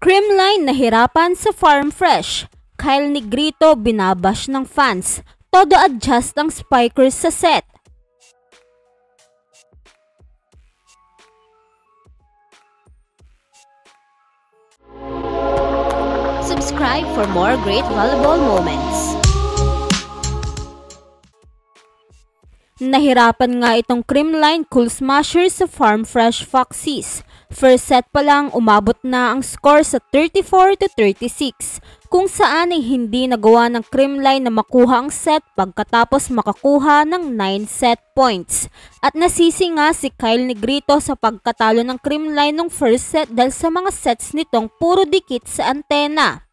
Creamline nahirapan sa Farm Fresh. Kyle Negrito binabash ng fans. Todo adjust ng spikers sa set. Subscribe for more great volleyball moments. Nahirapan nga itong Creamline Cool Smasher sa Farm Fresh Foxies. First set pa lang umabot na ang score sa 34-36 kung saan ay hindi nagawa ng Creamline na makuha ang set pagkatapos makakuha ng 9 set points. At nasisi nga si Kyle Negrito sa pagkatalo ng Creamline ng first set dahil sa mga sets nitong puro dikit sa antena.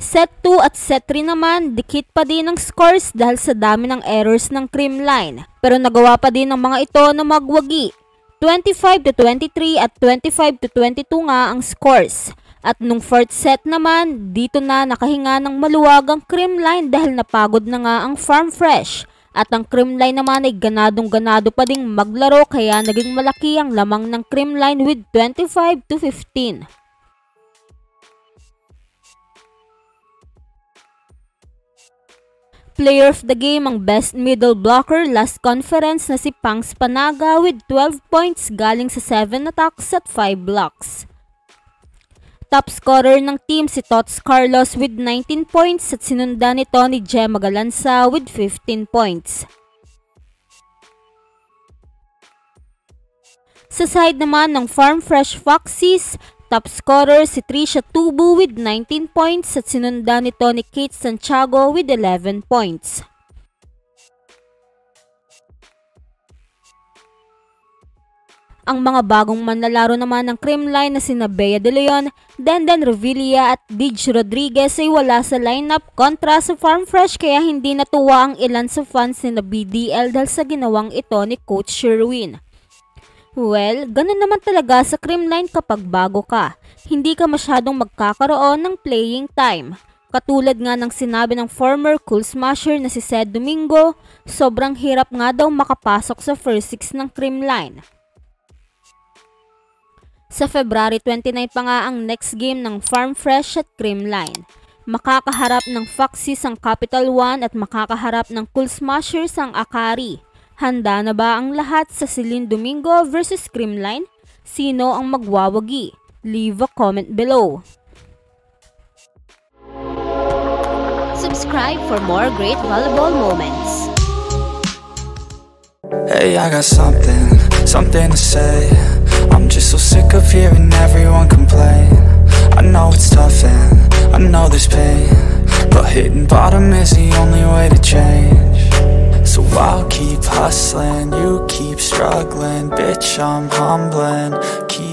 Set 2 at set 3 naman, dikit pa din ang scores dahil sa dami ng errors ng Creamline. Pero nagawa pa din ng mga ito na magwagi. 25-23 at 25-22 nga ang scores. At nung 4th set naman, dito na nakahinga ng maluwag ang Creamline dahil napagod na nga ang Farm Fresh. At ang Creamline naman ay ganadong-ganado pa ding maglaro kaya naging malaki ang lamang ng Creamline with 25-15. Player of the game ang best middle blocker last conference na si Pangs Panaga with 12 points galing sa 7 attacks at 5 blocks. Top scorer ng team si Tots Carlos with 19 points at sinundan nito ni Jema Galanza with 15 points. Sa side naman ng Farm Fresh Foxies, top scorer si Trisha Tubu with 19 points at sinundan nito ni Khate Santiago with 11 points. Ang mga bagong manlalaro naman ng Creamline na si Nabea De Leon, Denden Revilla at Dij Rodriguez ay wala sa lineup kontra sa Farm Fresh kaya hindi natuwa ang ilan sa fans ni BDL dahil sa ginawang ito ni Coach Sherwin. Well, ganun naman talaga sa Creamline kapag bago ka. Hindi ka masyadong magkakaroon ng playing time. Katulad nga ng sinabi ng former Cool Smasher na si Ced Domingo, sobrang hirap nga daw makapasok sa first six ng Creamline. Sa February 29 pa nga ang next game ng Farm Fresh at Creamline. Makakaharap ng Foxies ang Capital One at makakaharap ng Cool Smashers ang Akari. Handa na ba ang lahat sa Ced Domingo versus Creamline? Sino ang magwawagi? Leave a comment below. Subscribe for more great volleyball moments. Hey, I got something to say. I'm just so sick of hearing everyone complain. I know it's tough and I know there's pain, but hitting bottom is the only way to change. So I'll keep hustling, you keep struggling, bitch, I'm humbling, keep